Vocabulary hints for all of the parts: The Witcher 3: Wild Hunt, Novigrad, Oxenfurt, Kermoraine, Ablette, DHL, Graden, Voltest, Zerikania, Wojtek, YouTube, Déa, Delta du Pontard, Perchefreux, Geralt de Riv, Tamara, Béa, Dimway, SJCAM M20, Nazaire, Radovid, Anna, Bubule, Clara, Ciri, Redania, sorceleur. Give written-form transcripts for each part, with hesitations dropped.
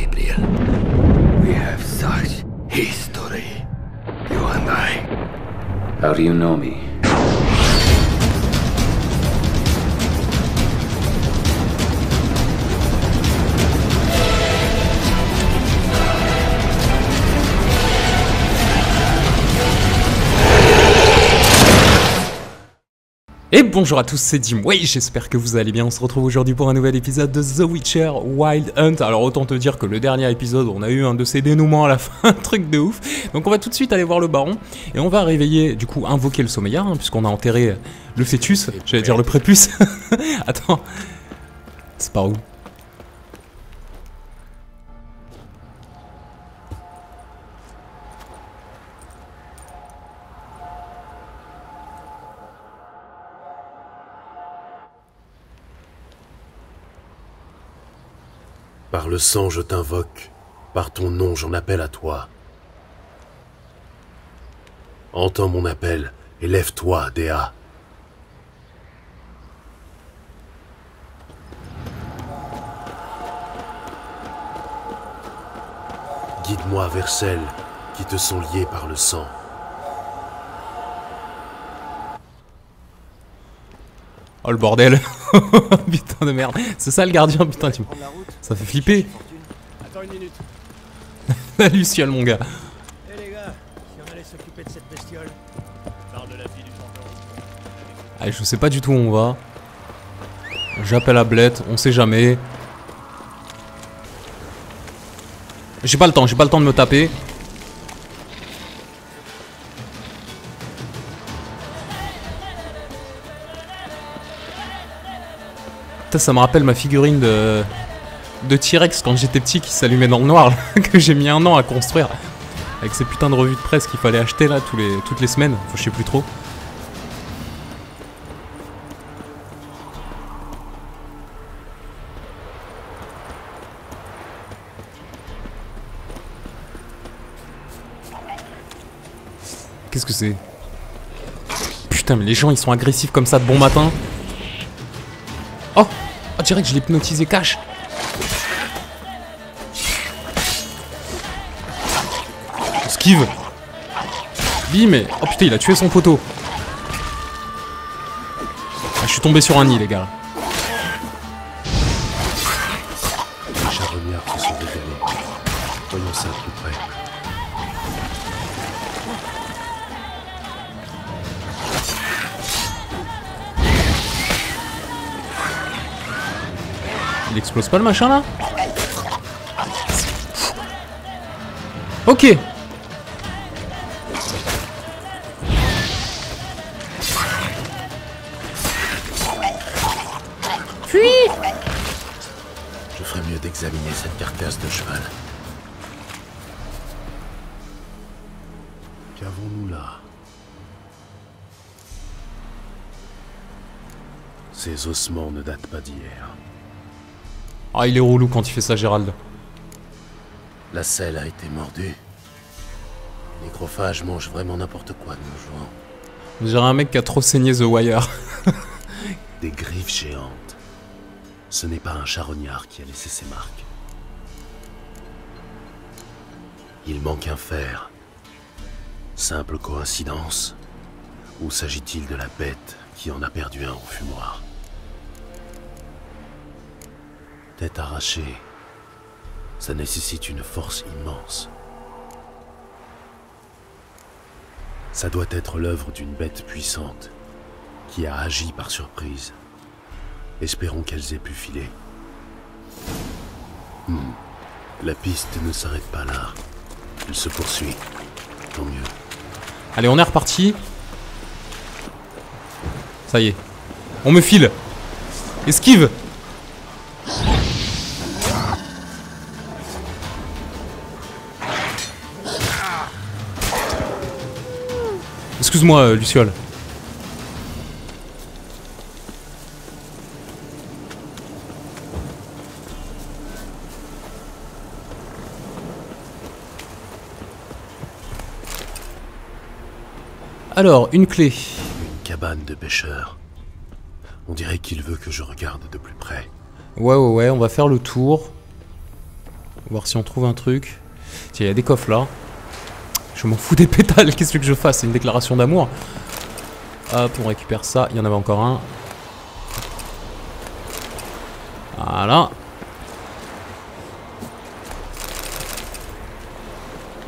Gabriel. We have such history, you and I. How do you know me? Et bonjour à tous, c'est Dimway, j'espère que vous allez bien. On se retrouve aujourd'hui pour un nouvel épisode de The Witcher Wild Hunt. Alors autant te dire que le dernier épisode, on a eu un de ces dénouements à la fin, un truc de ouf. Donc on va tout de suite aller voir le baron et on va réveiller, du coup invoquer le sommeillard, hein, puisqu'on a enterré le fœtus, j'allais dire le prépuce. Attends, c'est par où? Par le sang, je t'invoque. Par ton nom, j'en appelle à toi. Entends mon appel et lève-toi, Déa. Guide-moi vers celles qui te sont liées par le sang. Oh le bordel. Putain de merde. C'est ça le gardien, putain. Ça fait flipper. Attends une minute. La luciole mon gars. Eh les gars, si on allait s'occuper de cette bestiole. Parle de la vie du tremplin. Allez, je sais pas du tout où on va. J'appelle Ablette, on sait jamais. J'ai pas le temps de me taper. Ça me rappelle ma figurine de T-Rex quand j'étais petit qui s'allumait dans le noir là, que j'ai mis un an à construire avec ces putains de revues de presse qu'il fallait acheter là toutes les semaines, enfin, je sais plus trop. Qu'est-ce que c'est? Putain mais les gens ils sont agressifs comme ça de bon matin. Oh! Oh, direct, je l'ai hypnotisé cash. Esquive. Bim. Oh putain, il a tué son poteau. Ah, je suis tombé sur un nid, les gars. Les charognards se sont décalés. Voyons ça de plus près. Il explose pas le machin là? Ok. Fuis. Je ferais mieux d'examiner cette carcasse de cheval. Qu'avons-nous là? Ces ossements ne datent pas d'hier. Ah, il est relou quand il fait ça, Gérald. La selle a été mordue. Les nécrophages mangent vraiment n'importe quoi de nos jours. On dirait un mec qui a trop saigné The Wire. Des griffes géantes. Ce n'est pas un charognard qui a laissé ses marques. Il manque un fer. Simple coïncidence. Ou s'agit-il de la bête qui en a perdu un au fumoir? Tête arrachée, ça nécessite une force immense. Ça doit être l'œuvre d'une bête puissante qui a agi par surprise. Espérons qu'elles aient pu filer. La piste ne s'arrête pas là. Elle se poursuit. Tant mieux. Allez, on est reparti. Ça y est. On me file. Esquive. Excuse-moi, Luciole. Alors, une clé. Une cabane de pêcheur. On dirait qu'il veut que je regarde de plus près. Ouais, on va faire le tour. Voir si on trouve un truc. Tiens, il y a des coffres là. Je m'en fous des pétales, qu'est-ce que je fasse? C'est une déclaration d'amour. Hop, on récupère ça. Il y en avait encore un. Voilà.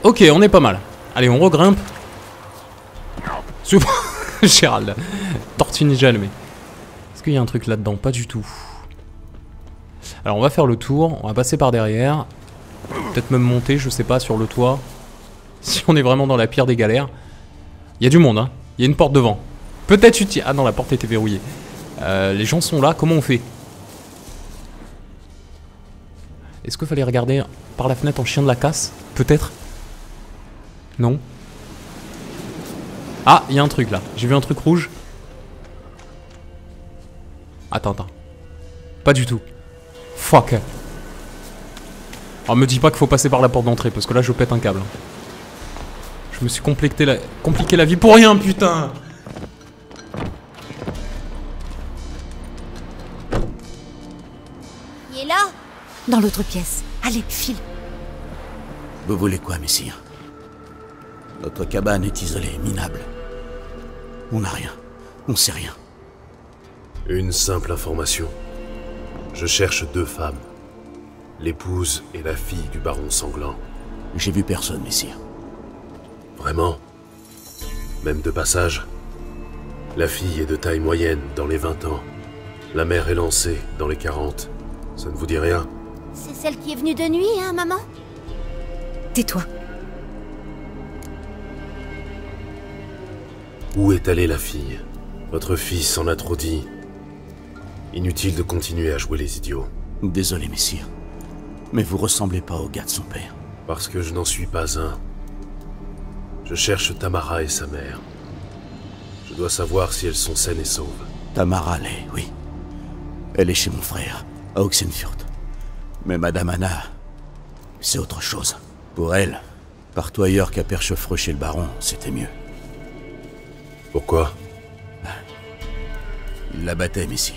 Ok, on est pas mal. Allez, on regrimpe. Super. Gérald. Tortue ninja allumée. Est-ce qu'il y a un truc là-dedans? Pas du tout. Alors, on va faire le tour. On va passer par derrière. Peut-être même monter, je sais pas, sur le toit. Si on est vraiment dans la pire des galères. Il y a du monde, hein. Il y a une porte devant. Peut-être utile. Ah non, la porte était verrouillée. Les gens sont là. Comment on fait? Est-ce qu'il fallait regarder par la fenêtre en chien de la casse? Peut-être. Non. Ah, il y a un truc là. J'ai vu un truc rouge. Attends, attends. Pas du tout. Fuck. Alors me dis pas qu'il faut passer par la porte d'entrée parce que là je pète un câble. Je me suis compliqué la vie pour rien, putain. Il est là? Dans l'autre pièce. Allez, file. Vous voulez quoi, messire? Notre cabane est isolée, minable. On n'a rien. On sait rien. Une simple information. Je cherche deux femmes. L'épouse et la fille du baron sanglant. J'ai vu personne, messire. Vraiment? Même de passage? La fille est de taille moyenne, dans les 20 ans. La mère est lancée, dans les 40. Ça ne vous dit rien? C'est celle qui est venue de nuit, hein, maman? Tais-toi. Où est allée la fille? Votre fils en a trop dit. Inutile de continuer à jouer les idiots. Désolé, messire. Mais vous ressemblez pas au gars de son père. Parce que je n'en suis pas un. Je cherche Tamara et sa mère. Je dois savoir si elles sont saines et sauves. Tamara l'est, oui. Elle est chez mon frère, à Oxenfurt. Mais Madame Anna, c'est autre chose. Pour elle, partout ailleurs qu'à Perchefreux chez le baron, c'était mieux. Pourquoi? Il la battait, messire.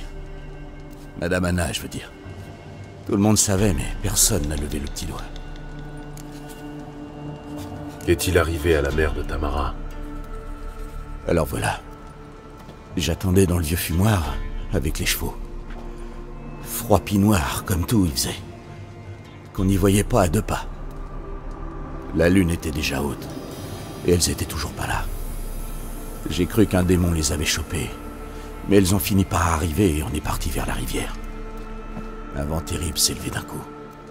Madame Anna, je veux dire. Tout le monde savait, mais personne n'a levé le petit doigt. Qu'est-il arrivé à la mère de Tamara? Alors voilà. J'attendais dans le vieux fumoir, avec les chevaux. Froid pinoir, comme tout, il faisait. Qu'on n'y voyait pas à deux pas. La lune était déjà haute, et elles étaient toujours pas là. J'ai cru qu'un démon les avait chopées, mais elles ont fini par arriver et on est parti vers la rivière. Un vent terrible s'est levé d'un coup,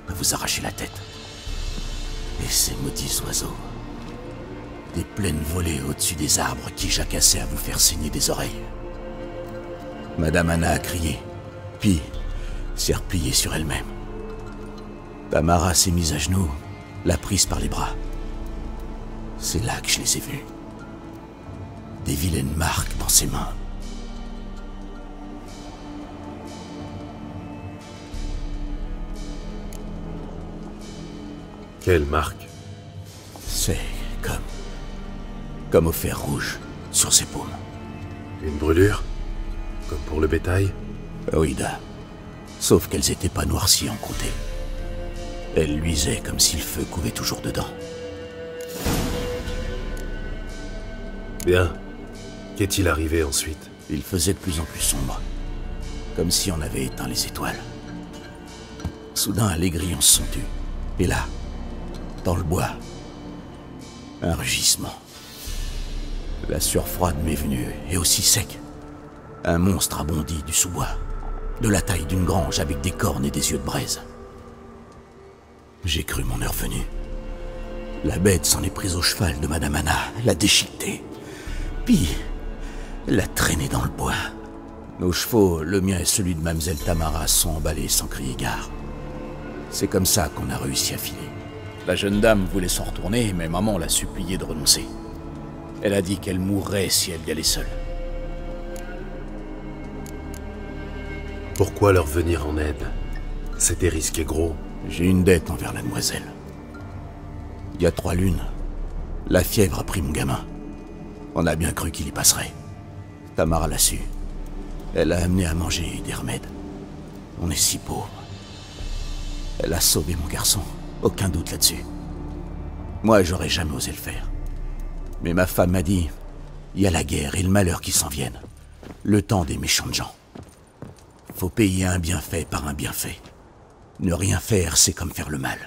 à vous arracher la tête. Et ces maudits oiseaux, des plaines volées au-dessus des arbres qui jacassaient à vous faire saigner des oreilles. Madame Anna a crié, puis s'est repliée sur elle-même. Tamara s'est mise à genoux, l'a prise par les bras. C'est là que je les ai vues. Des vilaines marques dans ses mains. Quelle marque? C'est comme au fer rouge sur ses paumes. Une brûlure? Comme pour le bétail? Oui, sauf qu'elles n'étaient pas noircies en comté. Elles luisaient comme si le feu couvait toujours dedans. Bien. Qu'est-il arrivé ensuite? Il faisait de plus en plus sombre, comme si on avait éteint les étoiles. Soudain, les grillons se sont tus. Et là, dans le bois, un rugissement. La sueur froide m'est venue, et aussi sec. Un monstre a bondi du sous-bois, de la taille d'une grange avec des cornes et des yeux de braise. J'ai cru mon heure venue. La bête s'en est prise au cheval de Madame Anna, l'a déchiquetée, puis l'a traînée dans le bois. Nos chevaux, le mien et celui de Mademoiselle Tamara, sont emballés sans crier gare. C'est comme ça qu'on a réussi à filer. La jeune dame voulait s'en retourner, mais maman l'a suppliée de renoncer. Elle a dit qu'elle mourrait si elle y allait seule. Pourquoi leur venir en aide? C'était risqué gros. J'ai une dette envers la demoiselle. Il y a 3 lunes, la fièvre a pris mon gamin. On a bien cru qu'il y passerait. Tamara l'a su. Elle a amené à manger des remèdes. On est si pauvres. Elle a sauvé mon garçon. Aucun doute là-dessus. Moi, j'aurais jamais osé le faire. Mais ma femme m'a dit, il y a la guerre et le malheur qui s'en viennent. Le temps des méchantes gens. Faut payer un bienfait par un bienfait. Ne rien faire, c'est comme faire le mal.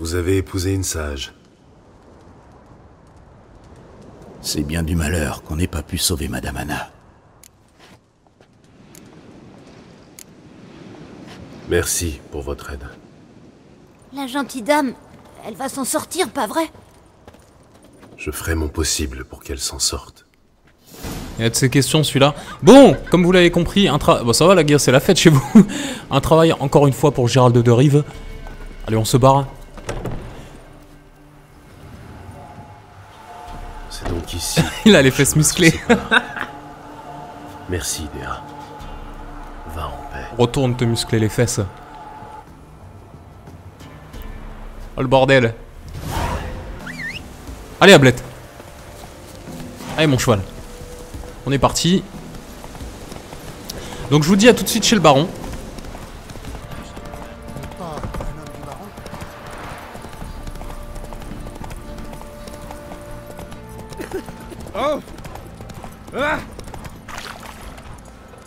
Vous avez épousé une sage. C'est bien du malheur qu'on n'ait pas pu sauver Madame Anna. Merci pour votre aide. La gentille dame, elle va s'en sortir, pas vrai? Je ferai mon possible pour qu'elle s'en sorte. Il y a de ces questions, celui-là. Bon, comme vous l'avez compris, bon, ça va, la guerre, c'est la fête chez vous. Un travail, encore une fois, pour Geralt de Riv. Allez, on se barre. C'est donc ici. Il a les fesses musclées. Merci, Béa. Va en paix. Retourne te muscler les fesses. Oh, le bordel. Allez, Ablette. Allez, mon cheval. On est parti. Donc je vous dis à tout de suite chez le baron. Oh, ah.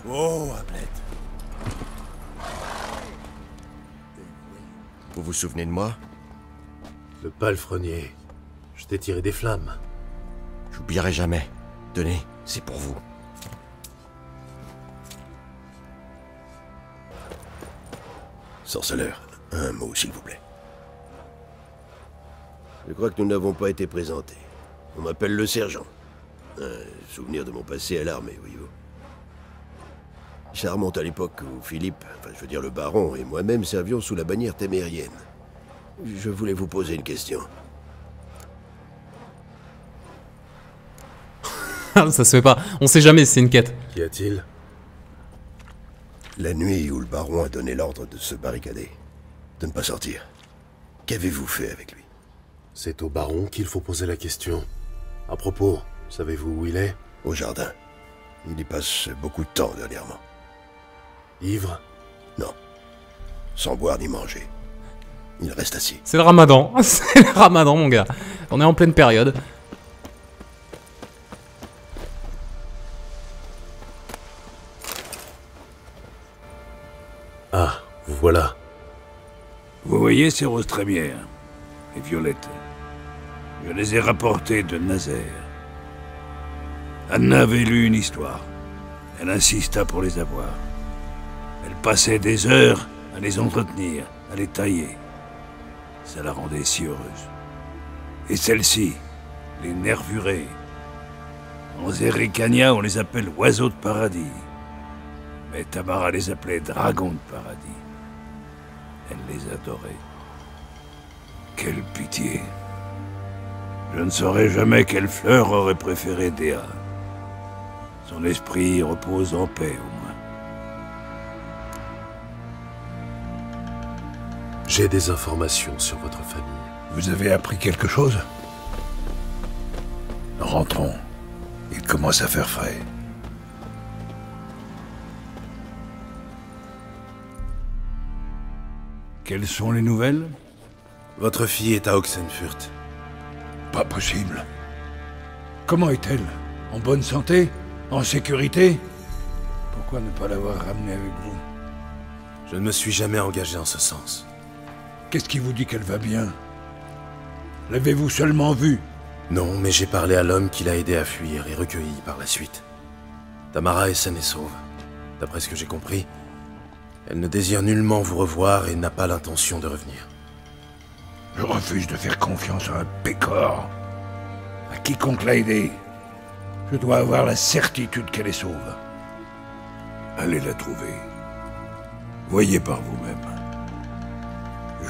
Oh, Ablette. Vous vous souvenez de moi? Le palefrenier. Je t'ai tiré des flammes. J'oublierai jamais. Tenez. C'est pour vous. Sorceleur, un mot, s'il vous plaît. Je crois que nous n'avons pas été présentés. On m'appelle le sergent. Un souvenir de mon passé à l'armée, voyez-vous. Ça remonte à l'époque où Philippe, enfin je veux dire le baron, et moi-même servions sous la bannière témérienne. Je voulais vous poser une question. Ça se fait pas, on sait jamais si c'est une quête. Qu'y a-t-il? La nuit où le baron a donné l'ordre de se barricader, de ne pas sortir, qu'avez-vous fait avec lui? C'est au baron qu'il faut poser la question. À propos, savez-vous où il est? Au jardin. Il y passe beaucoup de temps dernièrement. Ivre? Non. Sans boire ni manger. Il reste assis. C'est le ramadan, c'est le ramadan mon gars. On est en pleine période. Ah, vous voilà. Vous voyez ces roses trémières et violettes. Je les ai rapportées de Nazaire. Anna avait lu une histoire. Elle insista pour les avoir. Elle passait des heures à les entretenir, à les tailler. Ça la rendait si heureuse. Et celle-ci, les nervurées. En Zerikania, on les appelle oiseaux de paradis. Mais Tamara les appelait dragons de paradis. Elle les adorait. Quelle pitié. Je ne saurais jamais quelle fleur aurait préféré Déa. Son esprit repose en paix, au moins. J'ai des informations sur votre famille. Vous avez appris quelque chose? Rentrons. Il commence à faire frais. Quelles sont les nouvelles? Votre fille est à Oxenfurt. Pas possible. Comment est-elle? En bonne santé? En sécurité? Pourquoi ne pas l'avoir ramenée avec vous? Je ne me suis jamais engagé en ce sens. Qu'est-ce qui vous dit qu'elle va bien? L'avez-vous seulement vue? Non, mais j'ai parlé à l'homme qui l'a aidé à fuir et recueilli par la suite. Tamara est saine et sauve. D'après ce que j'ai compris, elle ne désire nullement vous revoir et n'a pas l'intention de revenir. Je refuse de faire confiance à un pécor, à quiconque l'a aidé. Je dois avoir la certitude qu'elle est sauve. Allez la trouver. Voyez par vous-même.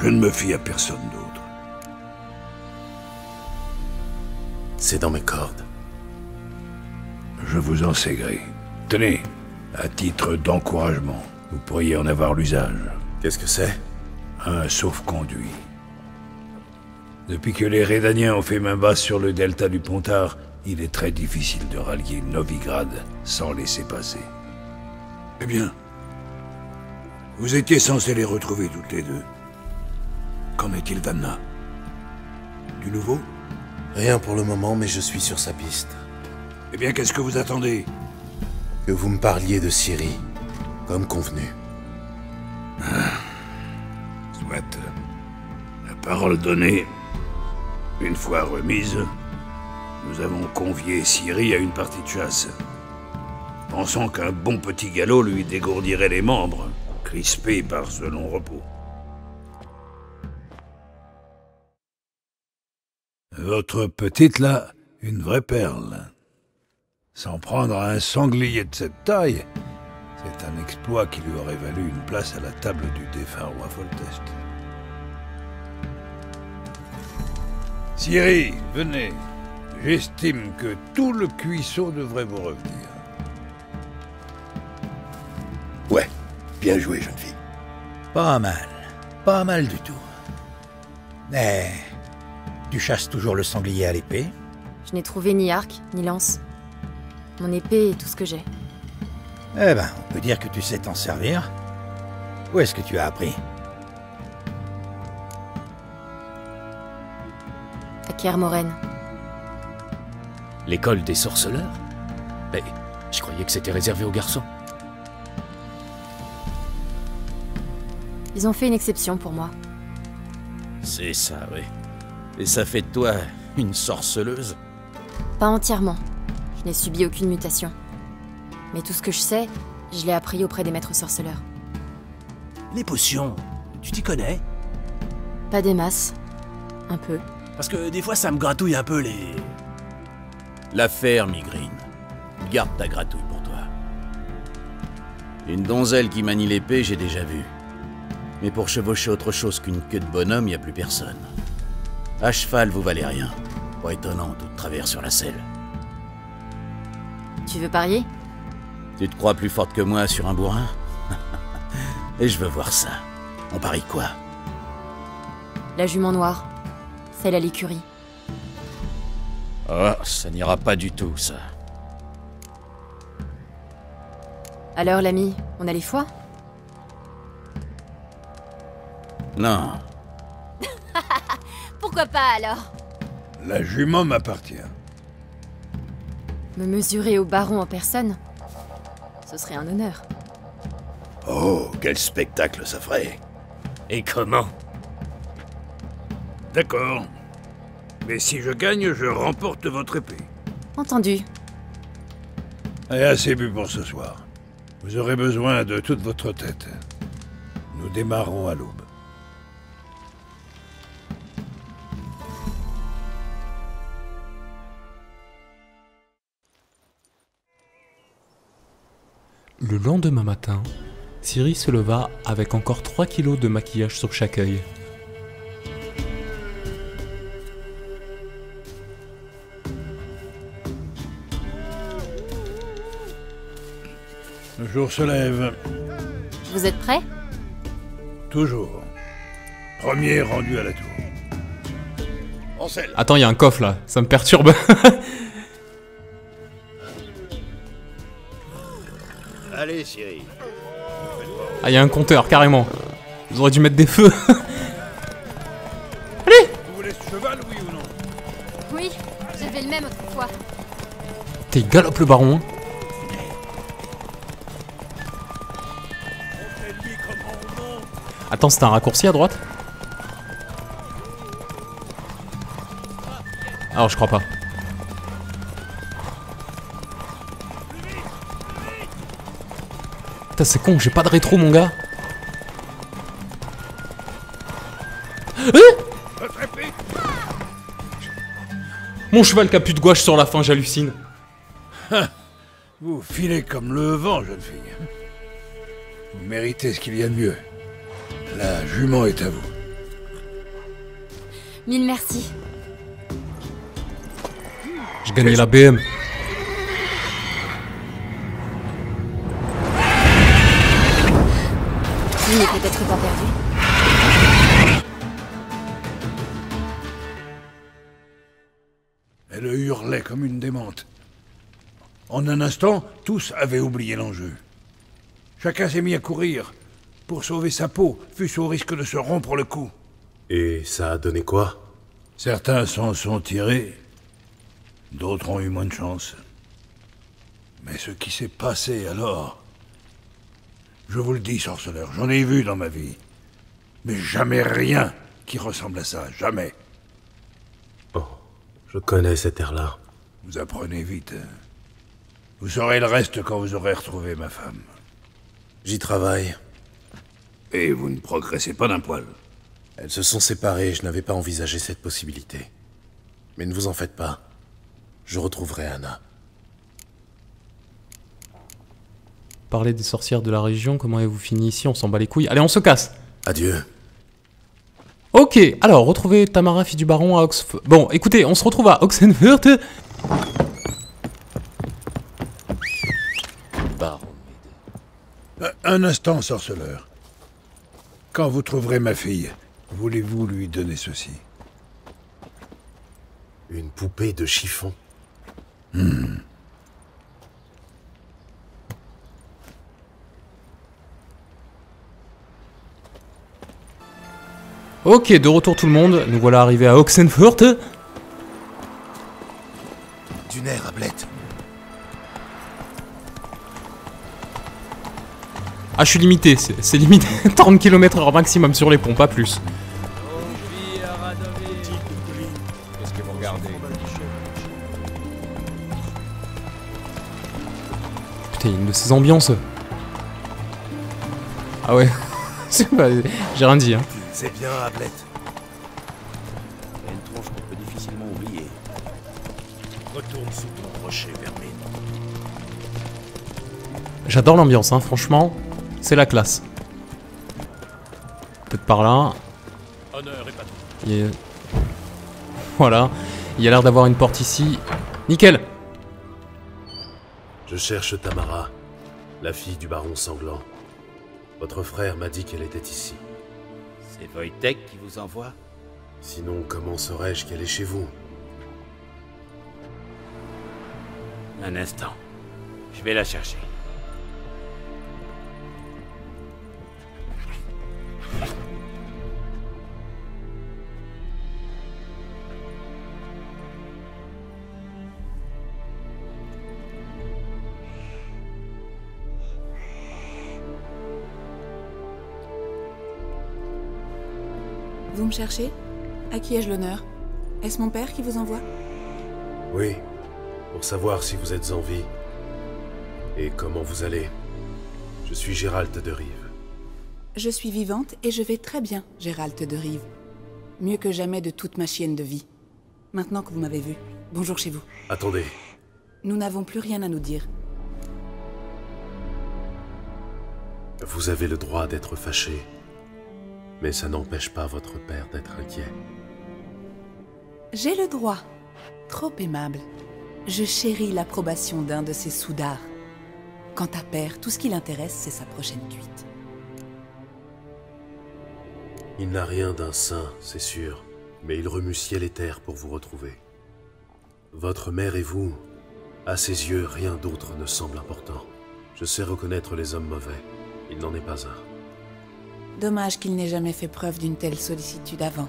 Je ne me fie à personne d'autre. C'est dans mes cordes. Je vous en sais gré. Tenez, à titre d'encouragement. Vous pourriez en avoir l'usage. Qu'est-ce que c'est? Un sauf-conduit. Depuis que les Redaniens ont fait main basse sur le Delta du Pontard, il est très difficile de rallier Novigrad sans laisser passer. Eh bien, vous étiez censés les retrouver toutes les deux. Quand l'arme qu'il t'amena. Du nouveau? Rien pour le moment, mais je suis sur sa piste. Eh bien, qu'est-ce que vous attendez? Que vous me parliez de Ciri, comme convenu. Ah. Soit. La parole donnée, une fois remise, nous avons convié Ciri à une partie de chasse. Pensant qu'un bon petit galop lui dégourdirait les membres, crispés par ce long repos. Votre petite, là, une vraie perle. S'en prendre à un sanglier de cette taille, c'est un exploit qui lui aurait valu une place à la table du défunt roi Voltest. Ciri, venez. J'estime que tout le cuisseau devrait vous revenir. Ouais, bien joué, jeune fille. Pas mal du tout. Mais... tu chasses toujours le sanglier à l'épée? Je n'ai trouvé ni arc, ni lance. Mon épée est tout ce que j'ai. Eh ben, on peut dire que tu sais t'en servir. Où est-ce que tu as appris? À Kermoraine. L'école des sorceleurs? Mais je croyais que c'était réservé aux garçons. Ils ont fait une exception pour moi. C'est ça, oui. Et ça fait de toi une sorceleuse? Pas entièrement. Je n'ai subi aucune mutation. Mais tout ce que je sais, je l'ai appris auprès des maîtres sorceleurs. Les potions, tu t'y connais? Pas des masses. Un peu. Parce que des fois, ça me gratouille un peu les... L'affaire, migraine. Garde ta gratouille pour toi. Une donzelle qui manie l'épée, j'ai déjà vu. Mais pour chevaucher autre chose qu'une queue de bonhomme, il n'y a plus personne. À cheval, vous valez rien. Pas étonnant, tout de travers sur la selle. Tu veux parier? Tu te crois plus forte que moi sur un bourrin? Et je veux voir ça. On parie quoi? La jument noire. Celle à l'écurie. Oh, ça n'ira pas du tout, ça. Alors, l'ami, on a les foies? Non. Pourquoi pas, alors? La jument m'appartient. Me mesurer au baron en personne, ce serait un honneur. Oh, quel spectacle ça ferait! Et comment? D'accord. Mais si je gagne, je remporte votre épée. Entendu. Et assez bu pour ce soir. Vous aurez besoin de toute votre tête. Nous démarrons à l'aube. Le lendemain matin, Ciri se leva avec encore 3 kilos de maquillage sur chaque œil. Le jour se lève. Vous êtes prêts? Toujours. Premier rendu à la tour. En selle. Attends, il y a un coffre là, ça me perturbe. Allez, Ciri. Ah, il y a un compteur, carrément. Vous auriez dû mettre des feux. Allez. Vous voulez ce cheval, oui ou non? Oui, j'avais le même autrefois. T'es galope le baron. Attends, c'est un raccourci à droite? Alors, je crois pas. Putain, c'est con, j'ai pas de rétro, mon gars. Mon cheval qui a plus de gouache sur la fin, j'hallucine. Vous filez comme le vent, jeune fille. Vous méritez ce qu'il y a de mieux. La jument est à vous. Mille merci. J'ai gagné la BM. Il n'est peut-être pas perdu. Elle hurlait comme une démente. En un instant, tous avaient oublié l'enjeu. Chacun s'est mis à courir pour sauver sa peau, fût-ce au risque de se rompre le cou. Et ça a donné quoi? Certains s'en sont tirés, d'autres ont eu moins de chance. Mais ce qui s'est passé alors... Je vous le dis, sorceleur, j'en ai vu dans ma vie. Mais jamais rien qui ressemble à ça, jamais. Oh, je connais cette ère-là. Vous apprenez vite. Vous saurez le reste quand vous aurez retrouvé ma femme. J'y travaille. Et vous ne progressez pas d'un poil. Elles se sont séparées, je n'avais pas envisagé cette possibilité. Mais ne vous en faites pas. Je retrouverai Anna. Parler des sorcières de la région, comment avez-vous fini ici? On s'en bat les couilles. Allez, on se casse. Adieu. Ok, alors, retrouvez Tamara, fille du baron, à Oxford. Bon, écoutez, on se retrouve à Oxenfurt. Baron. Un instant, sorceleur. Quand vous trouverez ma fille, voulez-vous lui donner ceci? Une poupée de chiffon. Ok, de retour tout le monde, nous voilà arrivés à Oxenfurt. Du nerf, Ablette. Ah, je suis limité, c'est limité. 30 km/h maximum sur les ponts, pas plus. Qu'est-ce que vous regardez? Putain, il y a une de ces ambiances. Ah ouais, j'ai rien dit, hein. C'est bien, Ablette. Il y a une tronche qu'on peut difficilement oublier. Retourne sous ton rocher, vermine. J'adore l'ambiance, hein, franchement. C'est la classe. Peut-être par là. Voilà. Il y a l'air d'avoir une porte ici. Nickel. Je cherche Tamara, la fille du baron sanglant. Votre frère m'a dit qu'elle était ici. C'est Wojtek qui vous envoie? Sinon, comment saurais-je qu'elle est chez vous? Un instant. Je vais la chercher. Vous me cherchez? À qui ai-je l'honneur? Est-ce mon père qui vous envoie? Oui, pour savoir si vous êtes en vie. Et comment vous allez. Je suis Geralt de Riv. Je suis vivante et je vais très bien, Geralt de Riv. Mieux que jamais de toute ma chienne de vie. Maintenant que vous m'avez vu, bonjour chez vous. Attendez. Nous n'avons plus rien à nous dire. Vous avez le droit d'être fâché. Mais ça n'empêche pas votre père d'être inquiet. J'ai le droit. Trop aimable. Je chéris l'approbation d'un de ses soudards. Quant à père, tout ce qui l'intéresse, c'est sa prochaine cuite. Il n'a rien d'un saint, c'est sûr. Mais il remue ciel et terre pour vous retrouver. Votre mère et vous, à ses yeux, rien d'autre ne semble important. Je sais reconnaître les hommes mauvais. Il n'en est pas un. Dommage qu'il n'ait jamais fait preuve d'une telle sollicitude avant,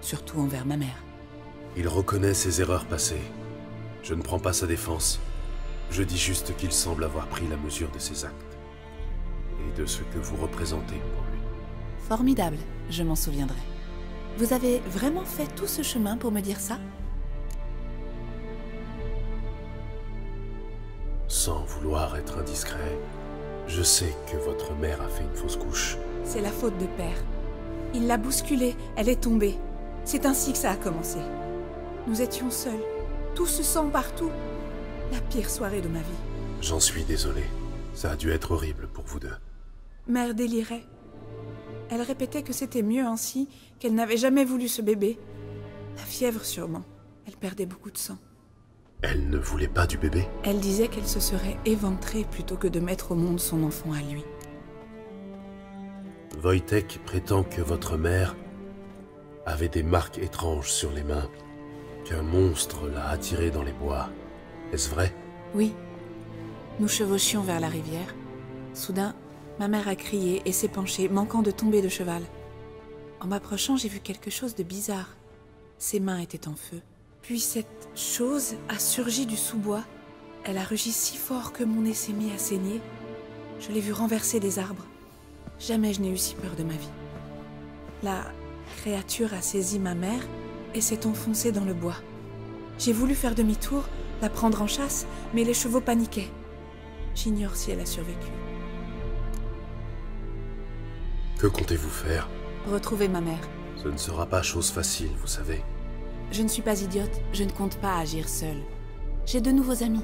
surtout envers ma mère. Il reconnaît ses erreurs passées. Je ne prends pas sa défense. Je dis juste qu'il semble avoir pris la mesure de ses actes et de ce que vous représentez pour lui. Formidable, je m'en souviendrai. Vous avez vraiment fait tout ce chemin pour me dire ça? Sans vouloir être indiscret, je sais que votre mère a fait une fausse couche. C'est la faute de père. Il l'a bousculée, elle est tombée. C'est ainsi que ça a commencé. Nous étions seuls, tout se sent partout. La pire soirée de ma vie. J'en suis désolé. Ça a dû être horrible pour vous deux. Mère délirait. Elle répétait que c'était mieux ainsi, qu'elle n'avait jamais voulu ce bébé. La fièvre sûrement. Elle perdait beaucoup de sang. Elle ne voulait pas du bébé? Elle disait qu'elle se serait éventrée plutôt que de mettre au monde son enfant à lui. Wojtek prétend que votre mère avait des marques étranges sur les mains, qu'un monstre l'a attirée dans les bois. Est-ce vrai? Oui. Nous chevauchions vers la rivière. Soudain, ma mère a crié et s'est penchée, manquant de tomber de cheval. En m'approchant, j'ai vu quelque chose de bizarre. Ses mains étaient en feu. Puis cette chose a surgi du sous-bois. Elle a rugi si fort que mon nez s'est mis à saigner. Je l'ai vue renverser des arbres. Jamais je n'ai eu si peur de ma vie. La créature a saisi ma mère et s'est enfoncée dans le bois. J'ai voulu faire demi-tour, la prendre en chasse, mais les chevaux paniquaient. J'ignore si elle a survécu. Que comptez-vous faire? Retrouver ma mère. Ce ne sera pas chose facile, vous savez. Je ne suis pas idiote, je ne compte pas agir seule. J'ai de nouveaux amis,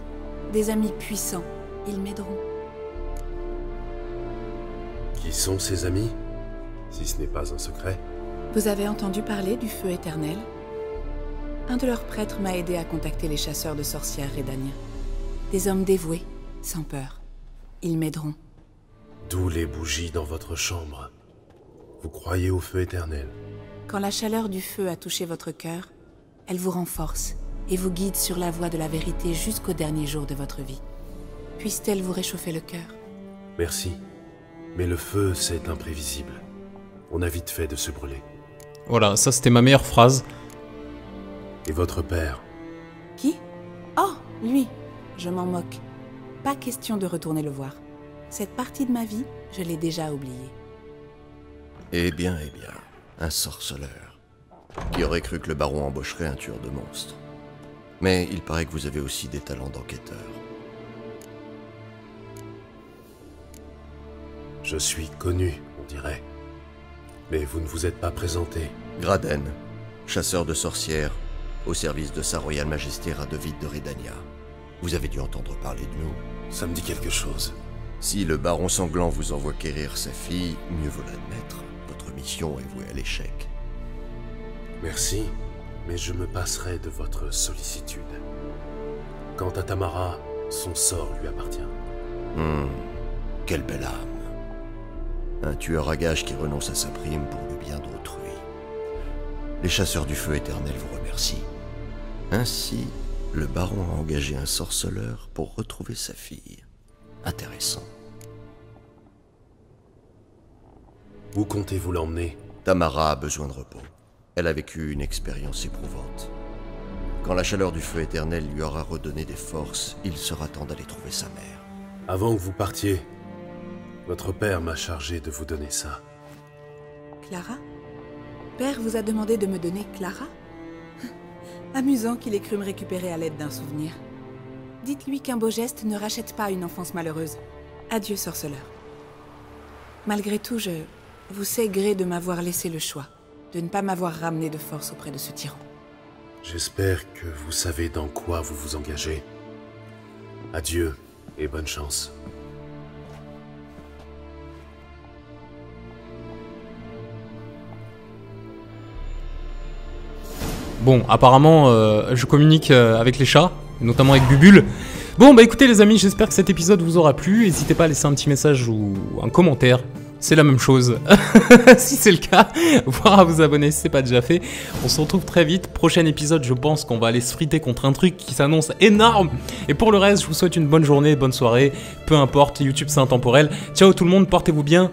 des amis puissants. Ils m'aideront. Qui sont ces amis, si ce n'est pas un secret? Vous avez entendu parler du feu éternel? Un de leurs prêtres m'a aidé à contacter les chasseurs de sorcières Redania. Des hommes dévoués, sans peur. Ils m'aideront. D'où les bougies dans votre chambre. Vous croyez au feu éternel? Quand la chaleur du feu a touché votre cœur, elle vous renforce et vous guide sur la voie de la vérité jusqu'au dernier jour de votre vie. Puisse-t-elle vous réchauffer le cœur? Merci. Mais le feu, c'est imprévisible. On a vite fait de se brûler. Voilà, ça c'était ma meilleure phrase. Et votre père? Qui? Oh, lui. Je m'en moque. Pas question de retourner le voir. Cette partie de ma vie, je l'ai déjà oubliée. Eh bien, un sorceleur. Qui aurait cru que le baron embaucherait un tueur de monstres? Mais il paraît que vous avez aussi des talents d'enquêteur. Je suis connu, on dirait. Mais vous ne vous êtes pas présenté. Graden, chasseur de sorcières, au service de Sa Royale Majesté Radovid de Redania. Vous avez dû entendre parler de nous. Ça me dit quelque chose. Si le baron sanglant vous envoie quérir sa fille, mieux vaut l'admettre. Votre mission est vouée à l'échec. Merci, mais je me passerai de votre sollicitude. Quant à Tamara, son sort lui appartient. Quelle belle âme. Un tueur à gages qui renonce à sa prime pour le bien d'autrui. Les chasseurs du feu éternel vous remercient. Ainsi, le baron a engagé un sorceleur pour retrouver sa fille. Intéressant. Où comptez-vous l'emmener? Tamara a besoin de repos. Elle a vécu une expérience éprouvante. Quand la chaleur du feu éternel lui aura redonné des forces, il sera temps d'aller trouver sa mère. Avant que vous partiez, votre père m'a chargé de vous donner ça. Clara? Père vous a demandé de me donner Clara? Amusant qu'il ait cru me récupérer à l'aide d'un souvenir. Dites-lui qu'un beau geste ne rachète pas une enfance malheureuse. Adieu, sorceleur. Malgré tout, je vous sais gré de m'avoir laissé le choix, de ne pas m'avoir ramené de force auprès de ce tyran. J'espère que vous savez dans quoi vous vous engagez. Adieu et bonne chance. Bon, apparemment, je communique avec les chats, notamment avec Bubule. Bon, bah écoutez les amis, j'espère que cet épisode vous aura plu. N'hésitez pas à laisser un petit message ou un commentaire. C'est la même chose. Si c'est le cas, voire à vous abonner si ce n'est pas déjà fait. On se retrouve très vite. Prochain épisode, je pense qu'on va aller se friter contre un truc qui s'annonce énorme. Et pour le reste, je vous souhaite une bonne journée, bonne soirée. Peu importe, YouTube c'est intemporel. Ciao tout le monde, portez-vous bien.